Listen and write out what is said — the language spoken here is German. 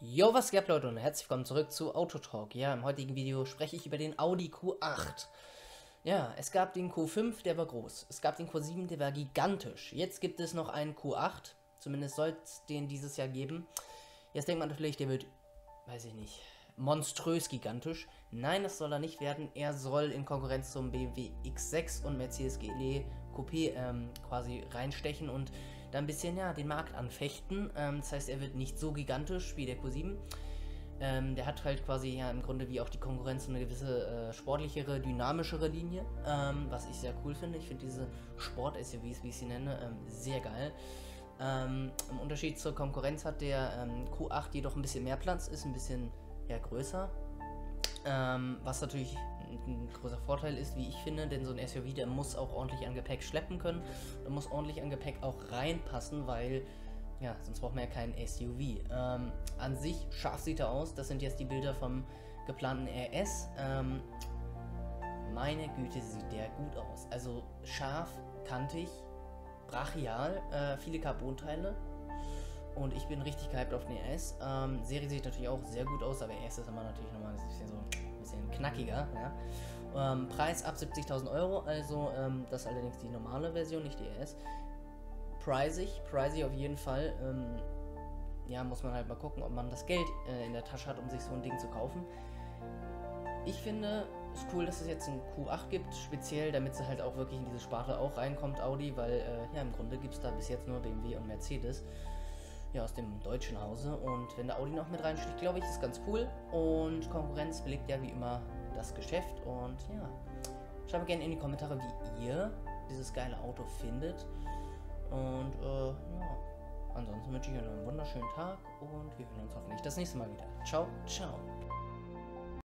Yo, was geht ab, Leute, und herzlich willkommen zurück zu Autotalk. Ja, im heutigen Video spreche ich über den Audi Q8. Ja, es gab den Q5, der war groß. Es gab den Q7, der war gigantisch. Jetzt gibt es noch einen Q8. Zumindest soll es den dieses Jahr geben. Jetzt denkt man natürlich, der wird, weiß ich nicht, monströs gigantisch. Nein, das soll er nicht werden. Er soll in Konkurrenz zum BMW X6 und Mercedes GLE Coupé quasi reinstechen und da ein bisschen, ja, den Markt anfechten. Das heißt, er wird nicht so gigantisch wie der Q7. Der hat halt quasi, ja, im Grunde wie auch die Konkurrenz eine gewisse sportlichere, dynamischere Linie, was ich sehr cool finde. Ich finde diese Sport-SUVs, wie ich sie nenne, sehr geil. Im Unterschied zur Konkurrenz hat der Q8 jedoch ein bisschen mehr Platz, ist ein bisschen, ja, größer. Was natürlich ein großer Vorteil ist, wie ich finde, denn so ein SUV, der muss auch ordentlich an Gepäck schleppen können, der muss ordentlich an Gepäck auch reinpassen, weil, ja, sonst braucht man ja keinen SUV. An sich scharf sieht er aus, das sind jetzt die Bilder vom geplanten RS. Meine Güte, sieht der gut aus, also scharf, kantig, brachial, viele Carbonteile. Und ich bin richtig gehypt auf den RS. Serie sieht natürlich auch sehr gut aus, aber RS ist immer natürlich nochmal ein bisschen, so, ein bisschen knackiger. Ja? Preis ab 70.000 Euro, also das ist allerdings die normale Version, nicht die RS. Pricey auf jeden Fall. Ja, muss man halt mal gucken, ob man das Geld in der Tasche hat, um sich so ein Ding zu kaufen. Ich finde es cool, dass es jetzt einen Q8 gibt, speziell damit sie halt auch wirklich in diese Sparte auch reinkommt, Audi, weil ja, im Grunde gibt es da bis jetzt nur BMW und Mercedes. Ja, aus dem deutschen Hause, und wenn der Audi noch mit reinsticht, glaube ich, ist ganz cool, und Konkurrenz belegt ja wie immer das Geschäft. Und ja, schreibt gerne in die Kommentare, wie ihr dieses geile Auto findet, und ja, ansonsten wünsche ich euch einen wunderschönen Tag und wir hören uns hoffentlich das nächste Mal wieder. Ciao, ciao.